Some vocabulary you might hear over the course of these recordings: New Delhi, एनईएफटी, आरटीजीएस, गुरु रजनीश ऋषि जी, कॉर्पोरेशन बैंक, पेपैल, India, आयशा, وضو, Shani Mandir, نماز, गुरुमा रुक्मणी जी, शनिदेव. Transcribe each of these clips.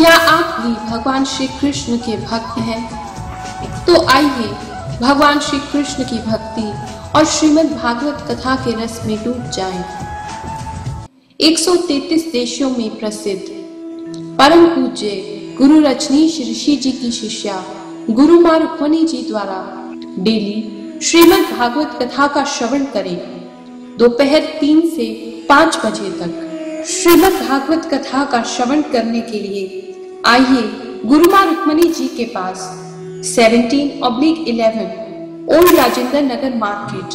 क्या आप भी भगवान श्री कृष्ण के भक्त हैं? तो आइए भगवान श्री कृष्ण की भक्ति और श्रीमद् भागवत कथा के रस में डूब जाएं। 133 देशों में प्रसिद्ध परम पूज्य गुरु रजनीश ऋषि जी की शिष्या गुरुमा रुक्मणी जी द्वारा डेली श्रीमद् भागवत कथा का श्रवण करें। दोपहर 3 से 5 बजे तक श्रीमद् भागवत कथा का श्रवण करने के लिए आइए गुरुमा रुक्मणी जी के पास 17/11 old Rajendra Nagar market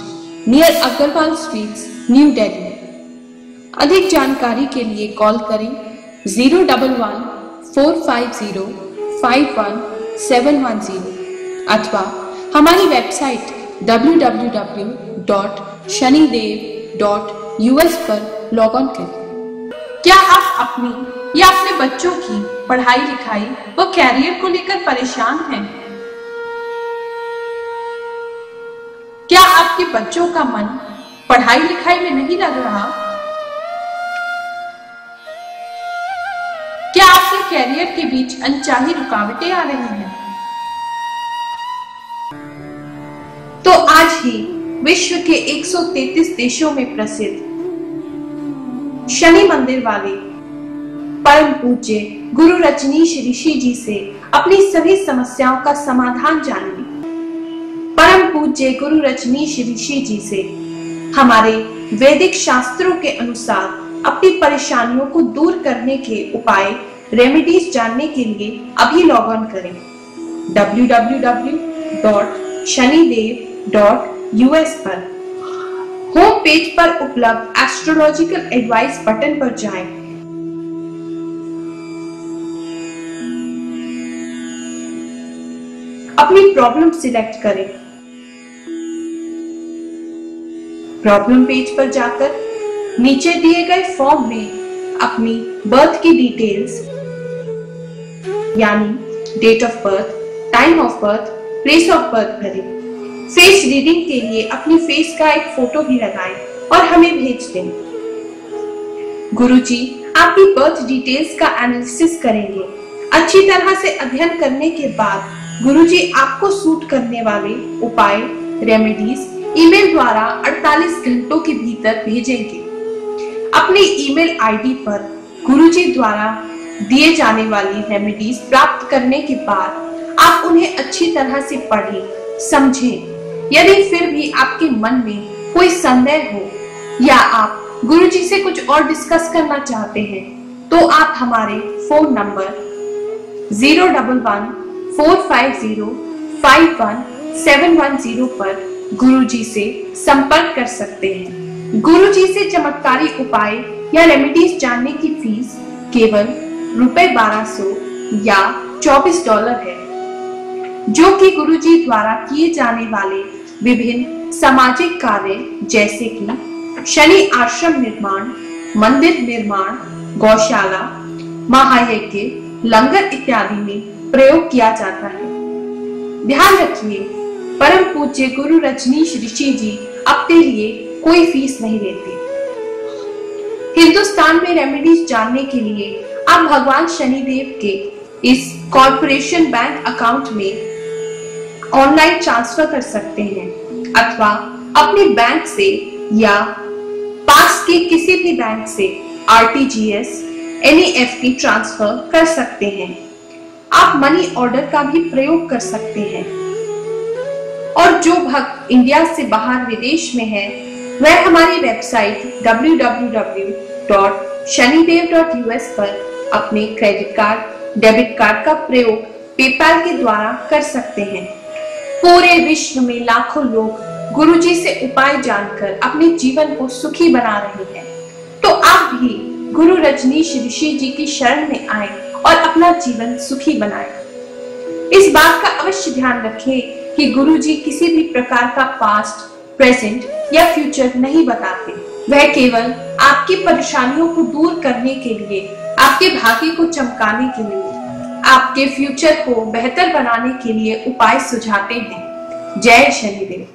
near Agarwal streets new Delhi. अधिक जानकारी के लिए कॉल करें 011-450-51710 अथवा हमारी वेबसाइट www.shanidev.us पर लॉग ऑन करें। क्या आप अपनी या अपने बच्चों की पढ़ाई लिखाई व कैरियर को लेकर परेशान हैं? क्या आपके बच्चों का मन पढ़ाई लिखाई में नहीं लग रहा? क्या आपके कैरियर के बीच अनचाही रुकावटें आ रही हैं? तो आज ही विश्व के 133 देशों में प्रसिद्ध शनि मंदिर वाले परम पूज्य गुरु रजनीश ऋषि जी से अपनी सभी समस्याओं का समाधान जानिए। परम पूज्य गुरु रजनीश ऋषि जी से हमारे वैदिक शास्त्रों के अनुसार अपनी परेशानियों को दूर करने के उपाय रेमेडीज जानने के लिए अभी लॉग ऑन करें www.shanidev.us पर। होम पेज पर उपलब्ध एस्ट्रोलॉजिकल एडवाइस बटन पर जाएं। अपनी प्रॉब्लम सिलेक्ट करें। प्रॉब्लम पेज पर जाकर नीचे दिए गए फॉर्म में अपनी बर्थ की डिटेल्स यानी date of birth, time of birth, place of birth भरें। फेस रीडिंग के लिए अपनी फेस का एक फोटो भी लगाएं और हमें भेज दें। गुरुजी आपकी बर्थ डिटेल्स का एनालिसिस करेंगे। अच्छी तरह से अध्ययन करने के बाद गुरुजी आपको सूट करने वाले उपाय रेमेडीज ईमेल द्वारा 48 घंटों के भीतर भेजेंगे। अपने ईमेल आईडी पर गुरुजी द्वारा दिए जाने वाली रेमेडीज प्राप्त करने के बाद आप उन्हें अच्छी तरह से पढ़ें, समझें। यदि फिर भी आपके मन में कोई संदेह हो या आप गुरुजी से कुछ और डिस्कस करना चाहते हैं तो आप हमारे फोन नंबर 011-450-51710 पर गुरुजी से संपर्क कर सकते हैं। गुरुजी से चमत्कारी उपाय या रेमेडीज जानने की फीस केवल ₹1200 या $24 है, जो कि गुरुजी द्वारा किए जाने वाले विभिन्न सामाजिक कार्य जैसे कि शनि आश्रम निर्माण, मंदिर निर्माण, गौशाला, महायज्ञ, लंगर इत्यादि में प्रयोग किया जाता है। ध्यान रखिए, परम पूज्य गुरु रजनीश ऋषि जी अपने लिए कोई फीस नहीं लेते। हिंदुस्तान में रेमेडीज जानने के लिए आप भगवान शनिदेव के इस कॉर्पोरेशन बैंक अकाउंट में ऑनलाइन ट्रांसफर कर सकते हैं अथवा अपने बैंक से या पास के किसी भी बैंक से आरटीजीएस, एनईएफटी ट्रांसफर कर सकते हैं। आप मनी ऑर्डर का भी प्रयोग कर सकते हैं। और जो भक्त इंडिया से बाहर विदेश में है वह हमारी वेबसाइट www.shanidev.us पर अपने क्रेडिट कार्ड, डेबिट कार्ड का प्रयोग पेपैल के द्वारा कर सकते हैं। पूरे विश्व में लाखों लोग गुरुजी से उपाय जानकर अपने जीवन को सुखी बना रहे हैं, तो आप भी गुरु रजनीश ऋषि जी की शरण में आएं और अपना जीवन सुखी बनाएं। इस बात का अवश्य ध्यान रखें कि गुरुजी किसी भी प्रकार का पास्ट, प्रेजेंट या फ्यूचर नहीं बताते। वह केवल आपकी परेशानियों को दूर करने के लिए, आपके भाग्य को चमकाने के लिए, आपके फ्यूचर को बेहतर बनाने के लिए उपाय सुझाते हैं। जय शनिदेव।